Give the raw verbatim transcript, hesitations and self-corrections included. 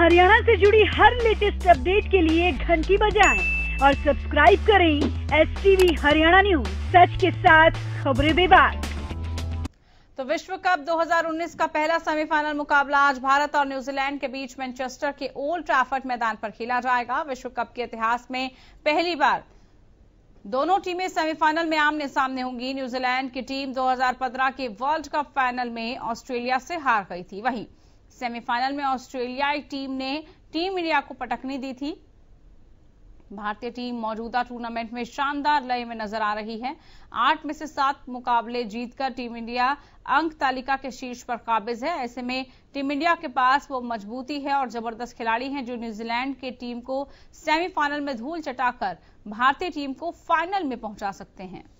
हरियाणा से जुड़ी हर latest update के लिए घंटी बजाएं और सब्सक्राइब करें एसटीवी हरियाणा न्यूज़, सच के साथ खबरें बेबाक। तो विश्व कप दो हज़ार उन्नीस का पहला सेमीफाइनल मुकाबला आज भारत और न्यूजीलैंड के बीच मैनचेस्टर के ओल्ड ट्रैफर्ड मैदान पर खेला जाएगा। विश्व कप के इतिहास में पहली बार दोनों टीमें सेमीफाइनल में आमने सामने होंगी। न्यूजीलैंड की टीम दो हज़ार पंद्रह के वर्ल्ड कप फाइनल में ऑस्ट्रेलिया से हार गई थी। वहीं सेमीफाइनल में ऑस्ट्रेलियाई टीम ने टीम इंडिया को पटकनी दी थी। भारतीय टीम मौजूदा टूर्नामेंट में शानदार लय में नजर आ रही है। आठ में से सात मुकाबले जीतकर टीम इंडिया अंक तालिका के शीर्ष पर काबिज है। ऐसे में टीम इंडिया के पास वो मजबूती है और जबरदस्त खिलाड़ी हैं जो न्यूजीलैंड के टीम को सेमीफाइनल में धूल चटाकर भारतीय टीम को फाइनल में पहुंचा सकते हैं।